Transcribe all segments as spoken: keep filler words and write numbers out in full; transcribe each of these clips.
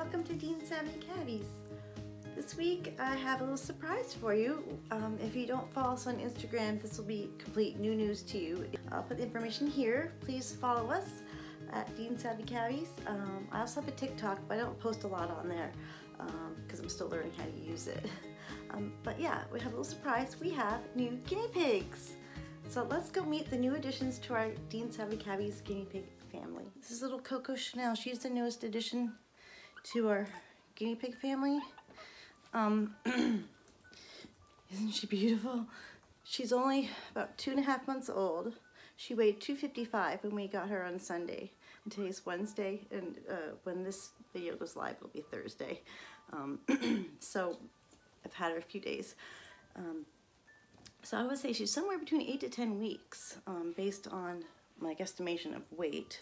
Welcome to Dean's Savvy Cavies. This week I have a little surprise for you. Um, if you don't follow us on Instagram, this will be complete new news to you. I'll put the information here. Please follow us at Dean's Savvy Cavies. Um, I also have a TikTok, but I don't post a lot on there because um, I'm still learning how to use it. Um, but yeah, we have a little surprise. We have new guinea pigs. So let's go meet the new additions to our Dean's Savvy Cavies guinea pig family. This is little Coco Chanel. She's the newest addition to our guinea pig family. Um, isn't she beautiful? She's only about two and a half months old. She weighed two fifty-five when we got her on Sunday. And today's Wednesday, and uh, when this video goes live, it'll be Thursday. Um, so I've had her a few days. Um, so I would say she's somewhere between eight to ten weeks, um, based on my guesstimation of weight.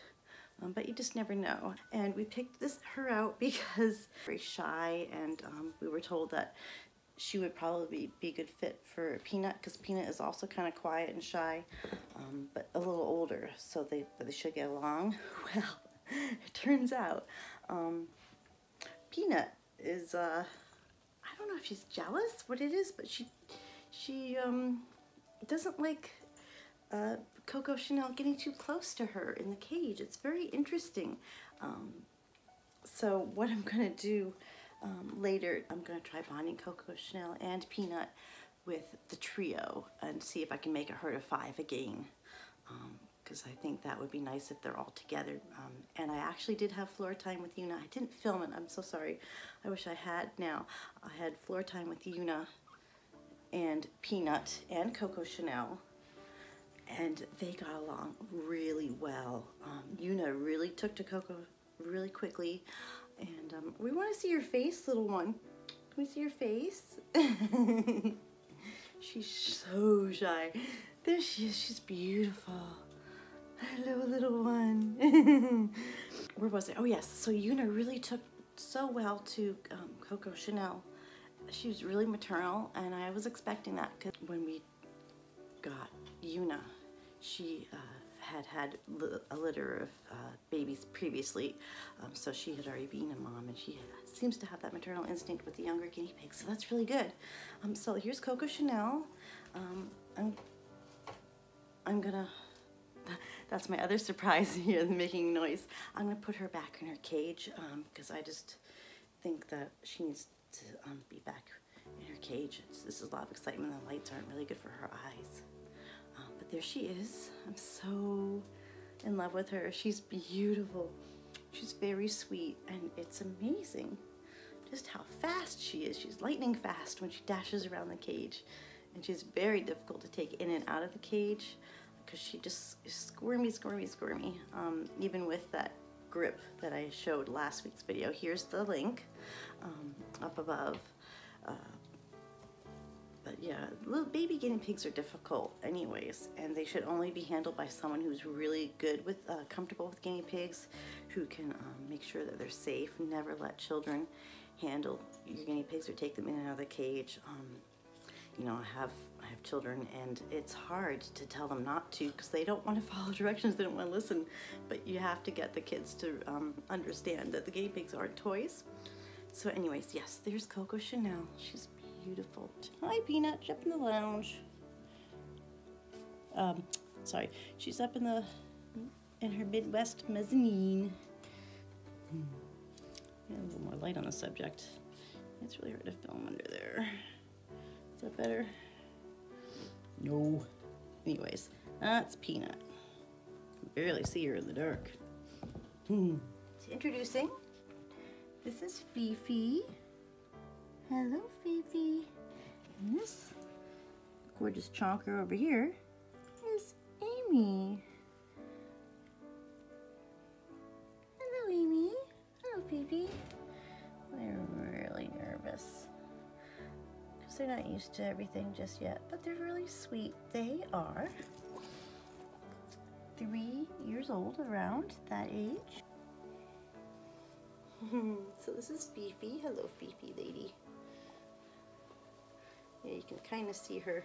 Um, but you just never know. And we picked this her out because very shy, and um, we were told that she would probably be a good fit for Peanut, because Peanut is also kind of quiet and shy, um, but a little older, so they, they should get along. Well, it turns out um, Peanut is, uh, I don't know if she's jealous, what it is, but she, she um, doesn't like Uh, Coco Chanel getting too close to her in the cage. It's very interesting. Um, so what I'm gonna do um, later, I'm gonna try bonding Coco Chanel and Peanut with the trio and see if I can make a herd of five again, because um, I think that would be nice if they're all together. Um, and I actually did have floor time with Una. I didn't film it, I'm so sorry. I wish I had now. I had floor time with Una and Peanut and Coco Chanel, and they got along really well. Um, Una really took to Coco really quickly, and um, we want to see your face, little one. Can we see your face? She's so shy. There she is, she's beautiful. Hello, little one. Where was I? Oh yes, so Una really took so well to um, Coco Chanel. She was really maternal, and I was expecting that, because when we got Una, she uh, had had li a litter of uh, babies previously, um, so she had already been a mom, and she had, seems to have that maternal instinct with the younger guinea pigs, so that's really good. Um, so here's Coco Chanel. Um, I'm, I'm gonna, that's my other surprise here, the making noise. I'm gonna put her back in her cage, because um, I just think that she needs to um, be back in her cage. It's, this is a lot of excitement. The lights aren't really good for her eyes. There she is. I'm so in love with her. She's beautiful. She's very sweet, and it's amazing just how fast she is. She's lightning fast when she dashes around the cage, and she's very difficult to take in and out of the cage because she just is squirmy, squirmy, squirmy, um, even with that grip that I showed last week's video. Here's the link um, up above. Uh, But yeah, little baby guinea pigs are difficult anyways, and they should only be handled by someone who's really good with, uh, comfortable with guinea pigs, who can um, make sure that they're safe. Never let children handle your guinea pigs or take them in and out of the cage. Um, you know, I have, I have children, and it's hard to tell them not to, because they don't want to follow directions, they don't want to listen, but you have to get the kids to um, understand that the guinea pigs aren't toys. So anyways, yes, there's Coco Chanel. She's beautiful. Hi, Peanut. She's up in the lounge. Um, sorry. She's up in the in her Midwest mezzanine. Hmm. A little more light on the subject. It's really hard to film under there. Is that better? No. Anyways, that's Peanut. I can barely see her in the dark. Hmm. Introducing. This is Fifi. Hello, Fifi. And this gorgeous chonker over here is Amy. Hello, Amy. Hello, Fifi. They're really nervous because they're not used to everything just yet, but they're really sweet. They are three years old, around that age. So this is Fifi. Hello, Fifi lady. You can kind of see her,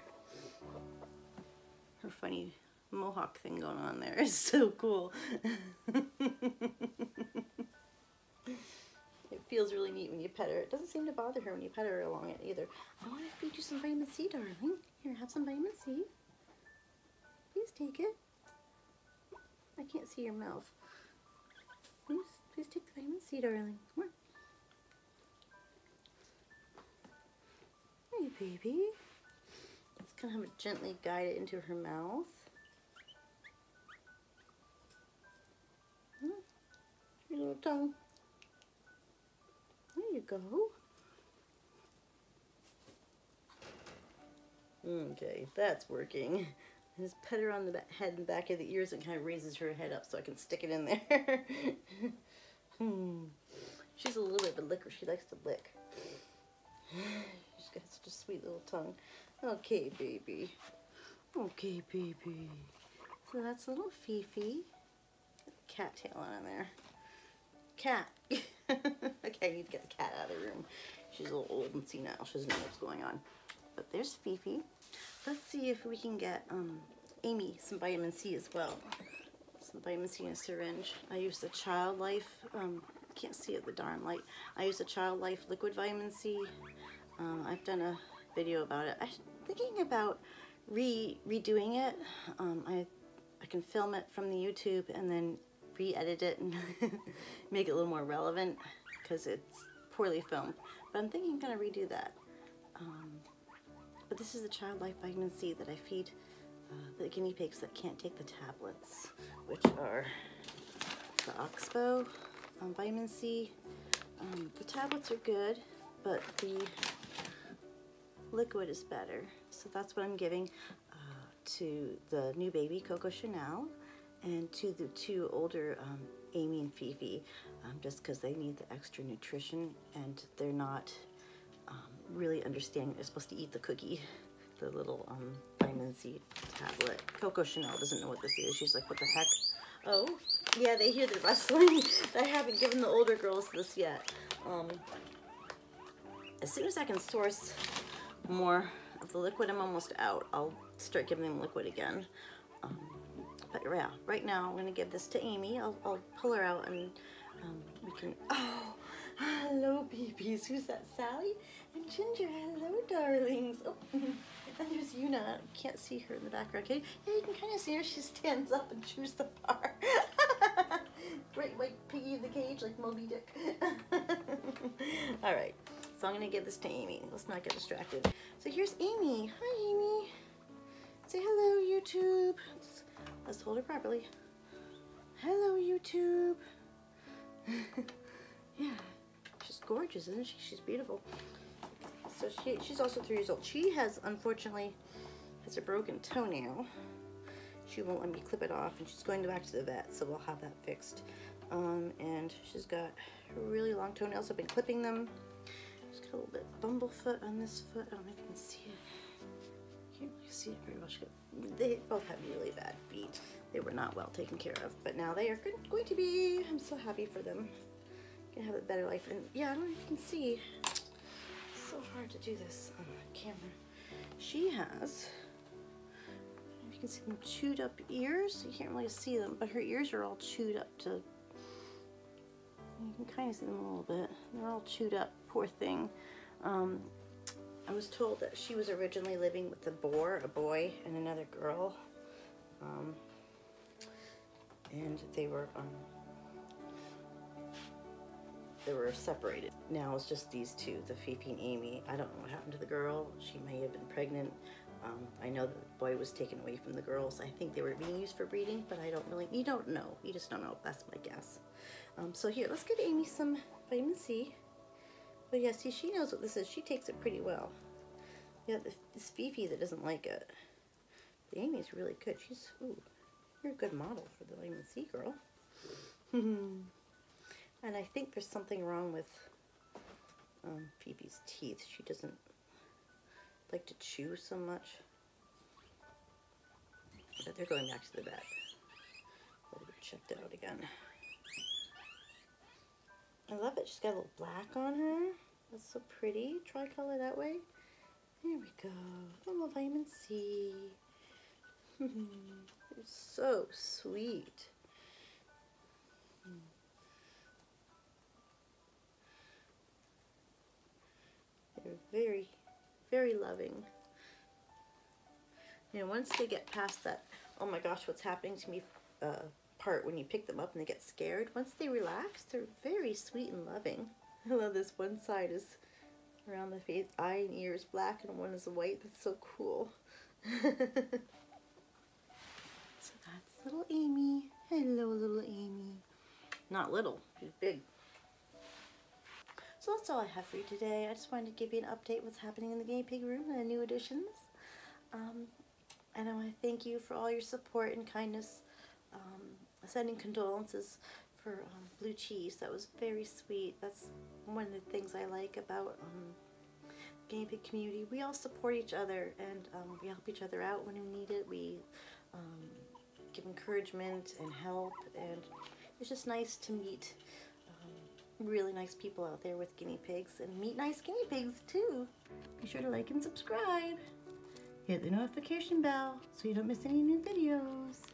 her funny mohawk thing going on there. It's so cool. feels really neat when you pet her. It doesn't seem to bother her when you pet her along it either. I want to feed you some vitamin C, darling. Here, have some vitamin C. Please take it. I can't see your mouth. Please, please take the vitamin C, darling. Come on. Hey, baby. Just kind of gently guide it into her mouth. Your little tongue. There you go. Okay, that's working. I just pet her on the back, head and back of the ears, and kind of raises her head up so I can stick it in there. hmm. She's a little bit of a licker. She likes to lick. She's got such a sweet little tongue. Okay, baby. Okay, baby. So that's little Fifi. Cat tail on there. Cat. Okay, I need to get the cat out of the room. She's a little old and senile. She doesn't know what's going on. But there's Fifi. Let's see if we can get um, Amy some vitamin C as well. Some vitamin C in a syringe. I used the Child Life. Um, can't see it, the darn light. I used the Child Life liquid vitamin C. Um, I've done a video about it. I'm thinking about re redoing it. Um, I I can film it from the YouTube and then re-edit it and make it a little more relevant because it's poorly filmed. But I'm thinking I'm gonna redo that. Um, But this is the Child Life vitamin C that I feed uh, the guinea pigs that can't take the tablets, which are the Oxbow um, vitamin C. Um, the tablets are good, but the liquid is better. So that's what I'm giving uh, to the new baby, Coco Chanel, and to the two older um, Amy and Fifi, um, just because they need the extra nutrition and they're not Um, really understanding they're supposed to eat the cookie, the little um, vitamin C tablet. Coco Chanel doesn't know what this is. She's like, what the heck? Oh, yeah, they hear the rustling. I haven't given the older girls this yet. Um, as soon as I can source more of the liquid, I'm almost out. I'll start giving them liquid again. Um, but yeah, right now I'm gonna give this to Amy. I'll, I'll pull her out and um, we can, oh, hello, babies. Who's that? Sally and Ginger. Hello, darlings. Oh, and there's Una. Can't see her in the background. Okay, yeah, you can kind of see her. She stands up and chews the bar. Great white piggy in the cage, like Moby Dick. All right, so I'm gonna give this to Amy. Let's not get distracted. So here's Amy. Hi, Amy. Say hello, YouTube. Let's, let's hold her properly. Hello, YouTube. Yeah. Gorgeous, isn't she? She's beautiful. So she, she's also three years old. She has, unfortunately, has a broken toenail. She won't let me clip it off, and she's going back to the vet, so we'll have that fixed. Um, and she's got really long toenails. I've been clipping them. She's got a little bit of bumblefoot on this foot. I don't know if you can see it. I can't really see it very well. Got, they both have really bad feet. They were not well taken care of, but now they are good, going to be. I'm so happy for them. Gonna have a better life. And yeah, I don't know if you can see. It's so hard to do this on the camera. She has, you can see them chewed up ears. You can't really see them, but her ears are all chewed up to, you can kind of see them a little bit. They're all chewed up, poor thing. Um, I was told that she was originally living with a boar, a boy, and another girl. Um, and they were, um, they were separated. Now it's just these two, the Fifi and Amy. I don't know what happened to the girl. She may have been pregnant. Um, I know that the boy was taken away from the girls. I think they were being used for breeding, but I don't really, you don't know. You just don't know. That's my guess. Um, so here, let's give Amy some vitamin C. But yeah, see, she knows what this is. She takes it pretty well. Yeah, it's Fifi that doesn't like it. But Amy's really good. She's, ooh, you're a good model for the vitamin C, girl. Hmm. And I think there's something wrong with um, Phoebe's teeth. She doesn't like to chew so much. But they're going back to the vet. We'll get checked out again. I love it. She's got a little black on her. That's so pretty. Tricolor that way. There we go. A little vitamin C. It's so sweet. very, very loving. And once they get past that, oh my gosh, what's happening to me uh, part when you pick them up and they get scared, once they relax, they're very sweet and loving. I love this one side is around the face, eye and ears black, and one is white. That's so cool. So that's little Amy. Hello, little Amy. Not little, she's big. So that's all I have for you today. I just wanted to give you an update what's happening in the guinea pig room and the new additions. Um, and I want to thank you for all your support and kindness. Um, sending condolences for um, Blue Cheese. That was very sweet. That's one of the things I like about um, the guinea pig community. We all support each other, and um, we help each other out when we need it. We um, give encouragement and help, and it's just nice to meet um, really nice people out there with guinea pigs, and meet nice guinea pigs too. Be sure to like and subscribe. Hit the notification bell so you don't miss any new videos.